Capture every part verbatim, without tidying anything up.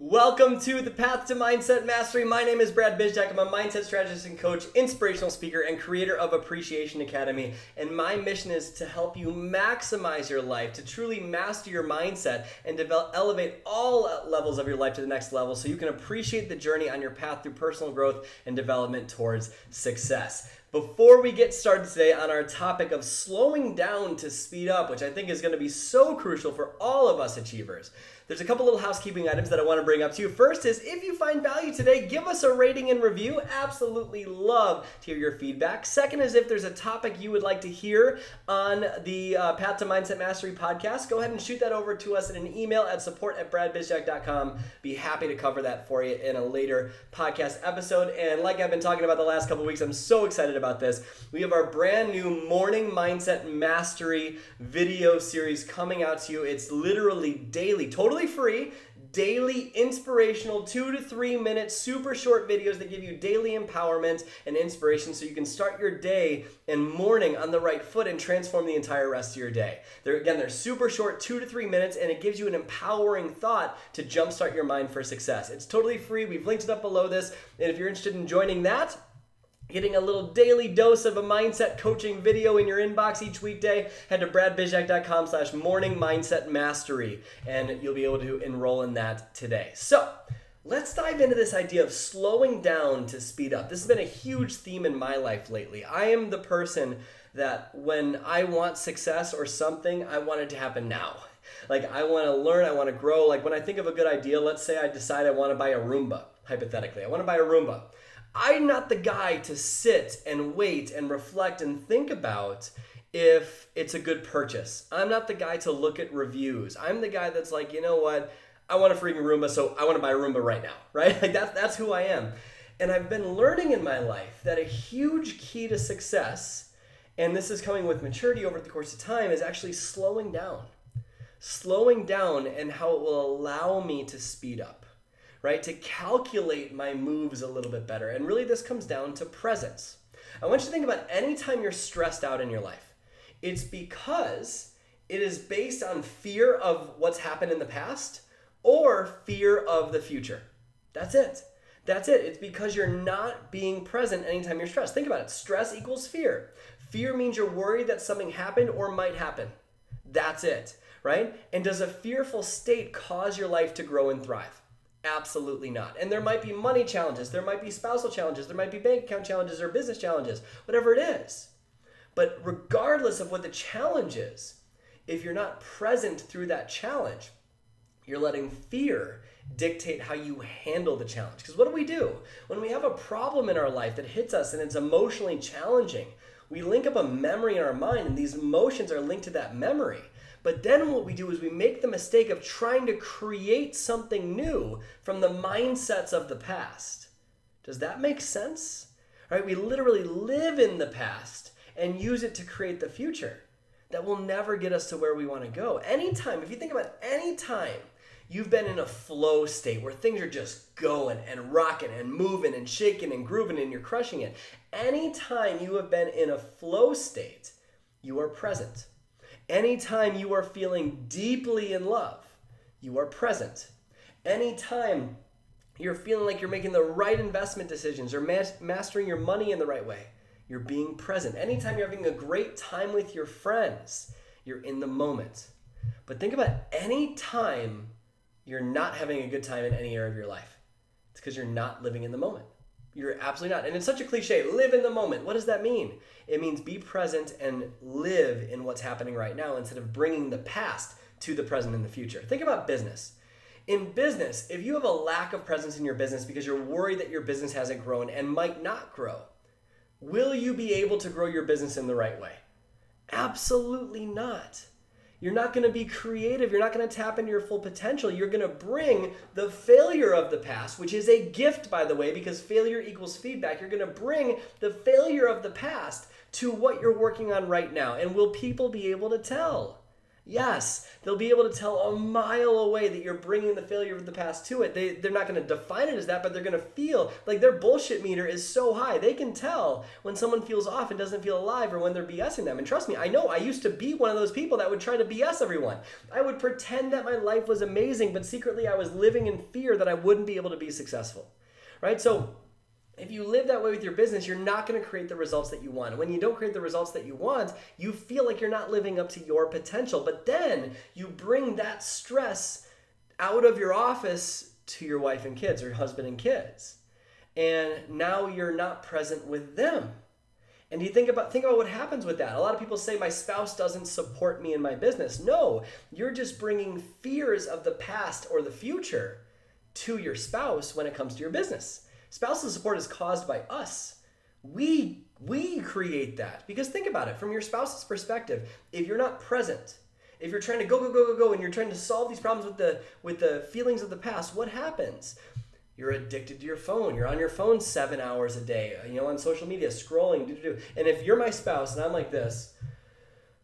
Welcome to the Path to Mindset Mastery. My name is Brad Bizjack. I'm a mindset strategist and coach, inspirational speaker, and creator of Appreciation Academy. And my mission is to help you maximize your life, to truly master your mindset, and develop, elevate all levels of your life to the next level so you can appreciate the journey on your path through personal growth and development towards success. Before we get started today on our topic of slowing down to speed up, which I think is going to be so crucial for all of us achievers, there's a couple little housekeeping items that I want to bring up to you. First is, if you find value today, give us a rating and review. Absolutely love to hear your feedback. Second is, if there's a topic you would like to hear on the uh, Path to Mindset Mastery podcast, go ahead and shoot that over to us in an email at support at brad bizjack dot com. Be happy to cover that for you in a later podcast episode. And like I've been talking about the last couple weeks, I'm so excited about this. We have our brand new Morning Mindset Mastery video series coming out to you. It's literally daily, totally free, daily inspirational two to three minute super short videos that give you daily empowerment and inspiration so you can start your day and morning on the right foot and transform the entire rest of your day. They're, again, they're super short, two to three minutes, and it gives you an empowering thought to jumpstart your mind for success. It's totally free. We've linked it up below this. And if you're interested in joining that, getting a little daily dose of a mindset coaching video in your inbox each weekday, head to brad bizjack dot com slash morning mindset mastery, and you'll be able to enroll in that today. So let's dive into this idea of slowing down to speed up. This has been a huge theme in my life lately. I am the person that when I want success or something, I want it to happen now. Like, I want to learn, I want to grow. Like, when I think of a good idea, let's say I decide I want to buy a Roomba, hypothetically. I want to buy a Roomba. I'm not the guy to sit and wait and reflect and think about if it's a good purchase. I'm not the guy to look at reviews. I'm the guy that's like, you know what? I want a freaking Roomba, so I want to buy a Roomba right now, right? Like, that's, that's who I am. And I've been learning in my life that a huge key to success, and this is coming with maturity over the course of time, is actually slowing down. Slowing down and how it will allow me to speed up. Right, to calculate my moves a little bit better. And really, this comes down to presence. I want you to think about any time you're stressed out in your life. It's because it is based on fear of what's happened in the past or fear of the future. That's it. That's it. It's because you're not being present anytime you're stressed. Think about it. Stress equals fear. Fear means you're worried that something happened or might happen. That's it, right? And does a fearful state cause your life to grow and thrive? Absolutely not. And there might be money challenges, there might be spousal challenges, there might be bank account challenges or business challenges, whatever it is. But regardless of what the challenge is, if you're not present through that challenge, you're letting fear dictate how you handle the challenge. Because what do we do? When we have a problem in our life that hits us and it's emotionally challenging, we link up a memory in our mind, and these emotions are linked to that memory. But then what we do is we make the mistake of trying to create something new from the mindsets of the past. Does that make sense? Right? We literally live in the past and use it to create the future. That will never get us to where we want to go. Anytime, if you think about any time you've been in a flow state where things are just going and rocking and moving and shaking and grooving and you're crushing it, anytime you have been in a flow state, you are present. Anytime you are feeling deeply in love, you are present. Anytime you're feeling like you're making the right investment decisions or mas mastering your money in the right way, you're being present. Anytime you're having a great time with your friends, you're in the moment. But think about any time you're not having a good time in any area of your life. It's because you're not living in the moment. You're absolutely not. And it's such a cliche, live in the moment. What does that mean? It means be present and live in what's happening right now instead of bringing the past to the present and the future. Think about business. In business, if you have a lack of presence in your business because you're worried that your business hasn't grown and might not grow, will you be able to grow your business in the right way? Absolutely not. You're not going to be creative. You're not going to tap into your full potential. You're going to bring the failure of the past, which is a gift, by the way, because failure equals feedback. You're going to bring the failure of the past to what you're working on right now. And will people be able to tell? Yes, they'll be able to tell a mile away that you're bringing the failure of the past to it. They, they're not going to define it as that, but they're going to feel like their bullshit meter is so high. They can tell when someone feels off and doesn't feel alive or when they're BSing them. And trust me, I know I used to be one of those people that would try to B S everyone. I would pretend that my life was amazing, but secretly I was living in fear that I wouldn't be able to be successful, right? So if you live that way with your business, you're not going to create the results that you want. When you don't create the results that you want, you feel like you're not living up to your potential. But then you bring that stress out of your office to your wife and kids or your husband and kids. And now you're not present with them. And you think about, think about what happens with that. A lot of people say, my spouse doesn't support me in my business. No, you're just bringing fears of the past or the future to your spouse when it comes to your business. Spousal support is caused by us. We, we create that. Because think about it, from your spouse's perspective, if you're not present, if you're trying to go, go, go, go, go, and you're trying to solve these problems with the, with the feelings of the past, what happens? You're addicted to your phone. You're on your phone seven hours a day, you know, on social media, scrolling, do, do, do. And if you're my spouse and I'm like this,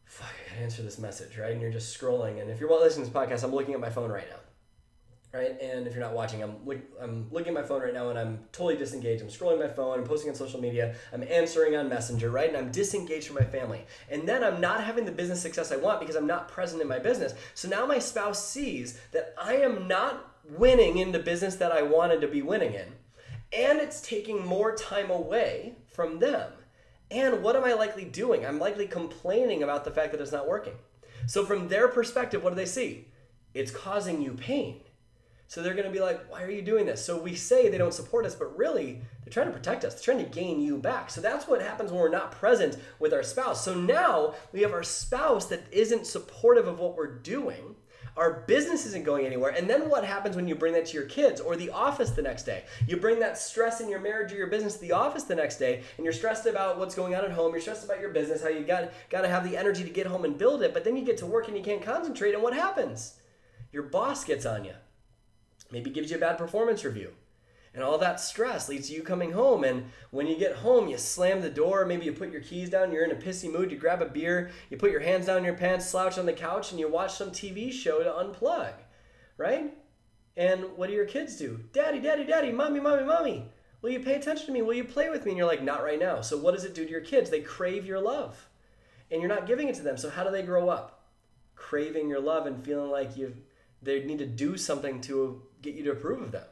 fuck, I gotta answer this message, right? And you're just scrolling. And if you're listening to this podcast, I'm looking at my phone right now. Right? And if you're not watching, I'm, look, I'm looking at my phone right now and I'm totally disengaged. I'm scrolling my phone, I'm posting on social media, I'm answering on Messenger, right? And I'm disengaged from my family. And then I'm not having the business success I want because I'm not present in my business. So now my spouse sees that I am not winning in the business that I wanted to be winning in. And it's taking more time away from them. And what am I likely doing? I'm likely complaining about the fact that it's not working. So from their perspective, what do they see? It's causing you pain. So they're going to be like, why are you doing this? So we say they don't support us, but really they're trying to protect us. They're trying to gain you back. So that's what happens when we're not present with our spouse. So now we have our spouse that isn't supportive of what we're doing. Our business isn't going anywhere. And then what happens when you bring that to your kids or the office the next day? You bring that stress in your marriage or your business to the office the next day, and you're stressed about what's going on at home. You're stressed about your business, how you got, got to have the energy to get home and build it. But then you get to work and you can't concentrate. And what happens? Your boss gets on you. Maybe gives you a bad performance review. And all that stress leads to you coming home. And when you get home, you slam the door. Maybe you put your keys down. You're in a pissy mood. You grab a beer. You put your hands down your pants, slouch on the couch, and you watch some T V show to unplug, right? And what do your kids do? Daddy, daddy, daddy, mommy, mommy, mommy. Will you pay attention to me? Will you play with me? And you're like, not right now. So what does it do to your kids? They crave your love. And you're not giving it to them. So how do they grow up? Craving your love and feeling like you they need to do something to get you to approve of them.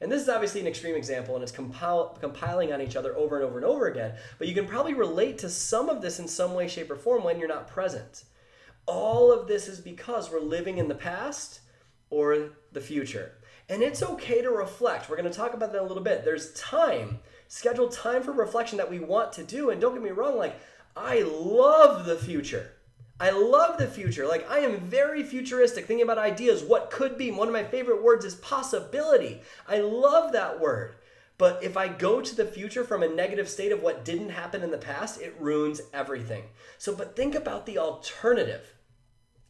And this is obviously an extreme example, and it's compil compiling on each other over and over and over again, but you can probably relate to some of this in some way, shape, or form when you're not present. All of this is because we're living in the past or the future. And it's okay to reflect. We're going to talk about that in a little bit. There's time, scheduled time for reflection that we want to do, and don't get me wrong, like, I love the future. I love the future. Like, I am very futuristic, thinking about ideas, what could be. One of my favorite words is possibility. I love that word. But if I go to the future from a negative state of what didn't happen in the past, it ruins everything. So, but think about the alternative.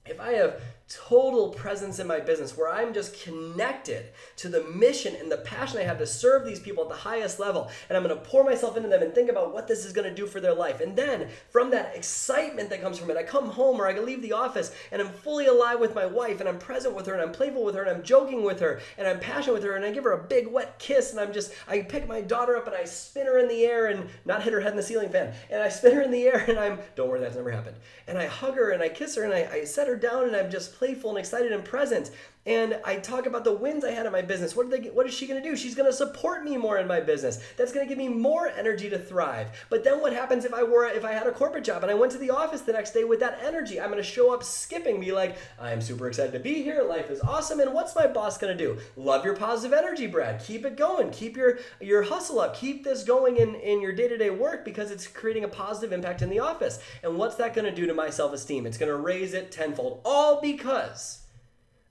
If I have total presence in my business where I'm just connected to the mission and the passion I have to serve these people at the highest level, and I'm going to pour myself into them and think about what this is going to do for their life. And then from that excitement that comes from it, I come home or I leave the office and I'm fully alive with my wife, and I'm present with her, and I'm playful with her, and I'm joking with her, and I'm passionate with her, and I give her a big wet kiss, and I'm just, I pick my daughter up and I spin her in the air and not hit her head in the ceiling fan, and I spin her in the air and I'm, don't worry, that's never happened. And I hug her and I kiss her and I, I set her down and I'm just playful and excited and present. And I talk about the wins I had in my business. What did they, what is she going to do? She's going to support me more in my business. That's going to give me more energy to thrive. But then what happens if I were, if I had a corporate job and I went to the office the next day with that energy? I'm going to show up skipping, be like, I'm super excited to be here. Life is awesome. And what's my boss going to do? Love your positive energy, Brad. Keep it going. Keep your, your hustle up. Keep this going in, in your day-to-day work, because it's creating a positive impact in the office. And what's that going to do to my self-esteem? It's going to raise it tenfold. All because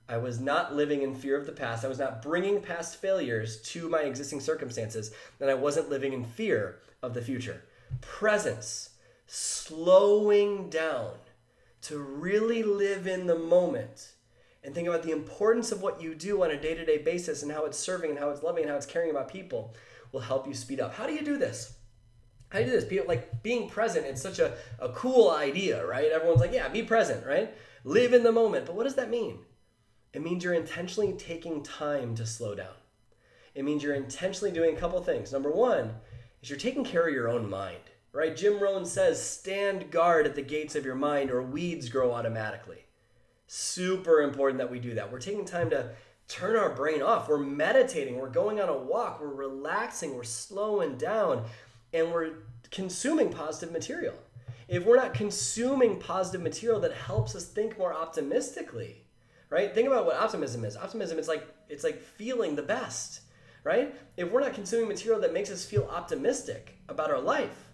I was not living in fear of the past. I was not bringing past failures to my existing circumstances, and I wasn't living in fear of the future. Presence, slowing down to really live in the moment and think about the importance of what you do on a day-to-day basis and how it's serving and how it's loving and how it's caring about people will help you speed up. How do you do this? How do you do this? Like, being present, it's such a, a cool idea, right? Everyone's like, yeah, be present, right? live in the moment. But what does that mean? It means you're intentionally taking time to slow down. It means you're intentionally doing a couple things. Number one is you're taking care of your own mind, right? Jim Rohn says, stand guard at the gates of your mind or weeds grow automatically. Super important that we do that. We're taking time to turn our brain off. We're meditating. We're going on a walk. We're relaxing. We're slowing down. And we're consuming positive material. If we're not consuming positive material that helps us think more optimistically, right? Think about what optimism is. Optimism is like, it's like feeling the best, right? If we're not consuming material that makes us feel optimistic about our life,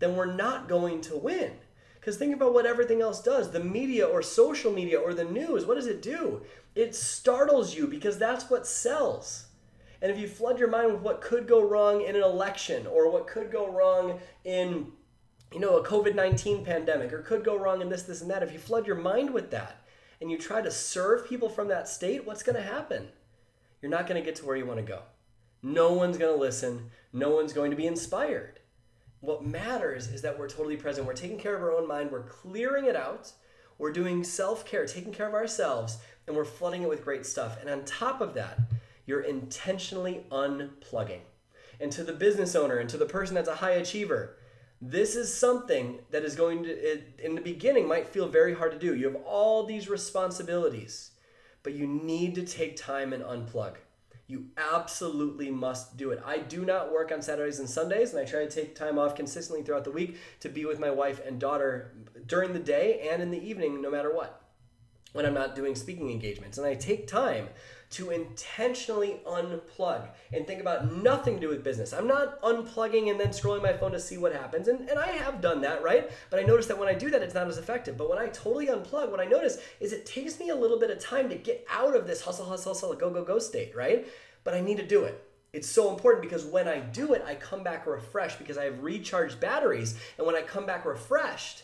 then we're not going to win. Because think about what everything else does. The media or social media or the news, what does it do? It startles you because that's what sells. And if you flood your mind with what could go wrong in an election or what could go wrong in, you know, a COVID nineteen pandemic or could go wrong in this, this, and that, if you flood your mind with that and you try to serve people from that state, what's going to happen? You're not going to get to where you want to go. No one's going to listen. No one's going to be inspired. What matters is that we're totally present. We're taking care of our own mind. We're clearing it out. We're doing self-care, taking care of ourselves, and we're flooding it with great stuff. And on top of that, you're intentionally unplugging. And to the business owner and to the person that's a high achiever, this is something that is going to, it, in the beginning, might feel very hard to do. You have all these responsibilities, but you need to take time and unplug. You absolutely must do it. I do not work on Saturdays and Sundays, and I try to take time off consistently throughout the week to be with my wife and daughter during the day and in the evening, no matter what, when I'm not doing speaking engagements. And I take time to intentionally unplug and think about nothing to do with business. I'm not unplugging and then scrolling my phone to see what happens. And, and I have done that, right? But I notice that when I do that, it's not as effective. But when I totally unplug, what I notice is it takes me a little bit of time to get out of this hustle, hustle, hustle, go, go, go state, right? But I need to do it. It's so important because when I do it, I come back refreshed because I have recharged batteries. And when I come back refreshed,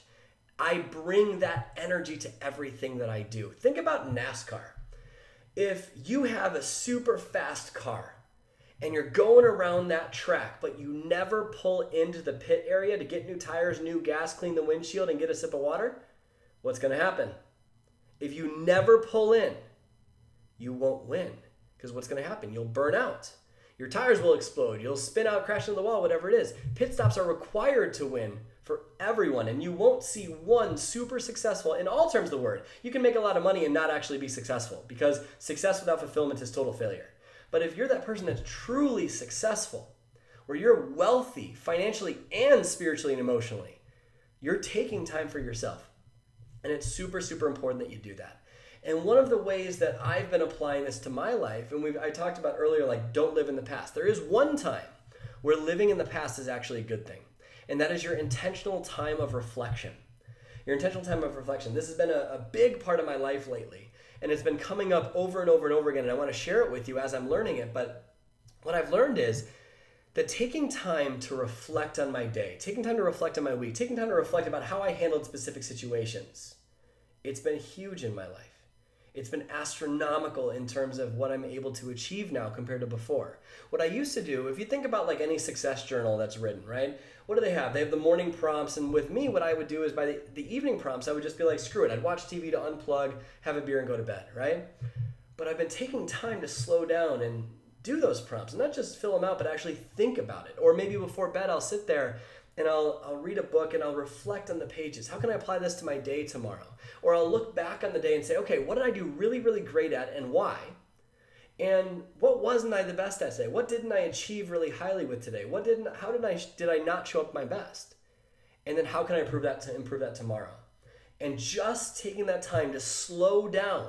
I bring that energy to everything that I do. Think about NASCAR. If you have a super fast car and you're going around that track, but you never pull into the pit area to get new tires, new gas, clean the windshield, and get a sip of water, what's going to happen? If you never pull in, you won't win because what's going to happen? You'll burn out. Your tires will explode. You'll spin out, crash into the wall, whatever it is. Pit stops are required to win for everyone, and you won't see one super successful, in all terms of the word. You can make a lot of money and not actually be successful because success without fulfillment is total failure. But if you're that person that's truly successful, where you're wealthy financially and spiritually and emotionally, you're taking time for yourself. And it's super, super important that you do that. And one of the ways that I've been applying this to my life, and we've, I talked about earlier, like don't live in the past. There is one time where living in the past is actually a good thing. And that is your intentional time of reflection. Your intentional time of reflection. This has been a, a big part of my life lately. And it's been coming up over and over and over again. And I want to share it with you as I'm learning it. But what I've learned is that taking time to reflect on my day, taking time to reflect on my week, taking time to reflect about how I handled specific situations, it's been huge in my life. It's been astronomical in terms of what I'm able to achieve now compared to before. What I used to do, if you think about like any success journal that's written, right? What do they have? They have the morning prompts, and with me, what I would do is by the, the evening prompts, I would just be like, screw it. I'd watch T V to unplug, have a beer, and go to bed, right? But I've been taking time to slow down and do those prompts, and not just fill them out, but actually think about it. Or maybe before bed, I'll sit there and I'll, I'll read a book and I'll reflect on the pages. How can I apply this to my day tomorrow? Or I'll look back on the day and say, okay, what did I do really, really great at and why? And what wasn't I the best at today? What didn't I achieve really highly with today? What didn't, how did I, did I not show up my best? And then how can I improve that to improve that tomorrow? And just taking that time to slow down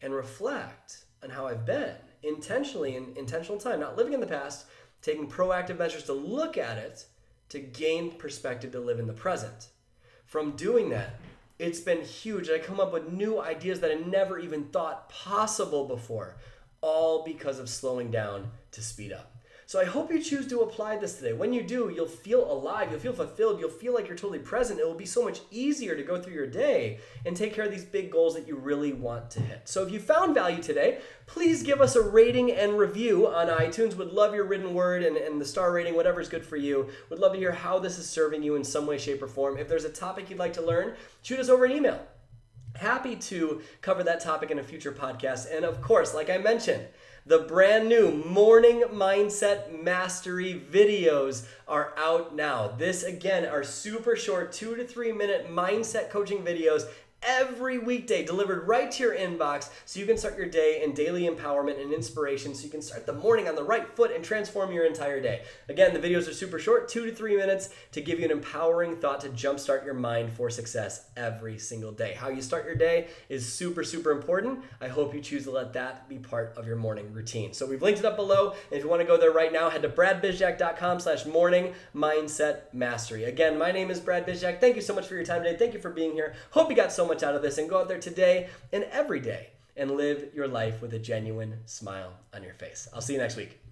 and reflect on how I've been intentionally in intentional time, not living in the past, taking proactive measures to look at it, to gain perspective, to live in the present. From doing that, it's been huge. I come up with new ideas that I never even thought possible before, all because of slowing down to speed up. So I hope you choose to apply this today. When you do, you'll feel alive, you'll feel fulfilled, you'll feel like you're totally present. It will be so much easier to go through your day and take care of these big goals that you really want to hit. So if you found value today, please give us a rating and review on iTunes. Would love your written word and, and the star rating, whatever's good for you. Would love to hear how this is serving you in some way, shape, or form. If there's a topic you'd like to learn, shoot us over an email. Happy to cover that topic in a future podcast. And of course, like I mentioned, the brand new Morning Mindset Mastery videos are out now. This, again, are super short, two to three minute mindset coaching videos every weekday, delivered right to your inbox so you can start your day in daily empowerment and inspiration, so you can start the morning on the right foot and transform your entire day. Again, the videos are super short, two to three minutes to give you an empowering thought to jumpstart your mind for success every single day. How you start your day is super, super important. I hope you choose to let that be part of your morning routine. So we've linked it up below. And if you want to go there right now, head to bradbizjack.com slash morning mindset mastery. Again, my name is Brad Bizjack. Thank you so much for your time today. Thank you for being here. Hope you got so much out of this, and go out there today and every day and live your life with a genuine smile on your face. I'll see you next week.